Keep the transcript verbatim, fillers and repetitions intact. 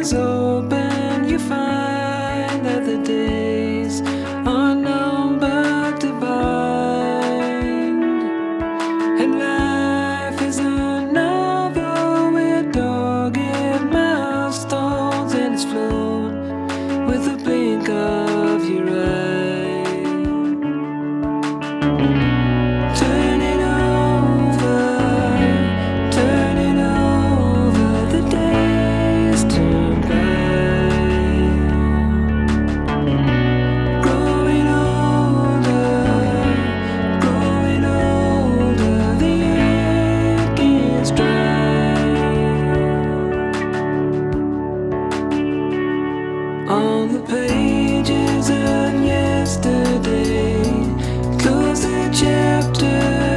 eyes open, you find that the days are numbered to bind, and life is a novel with dogged milestones, and it's flowed with the blink of your eye. On the pages of yesterday, close the chapter.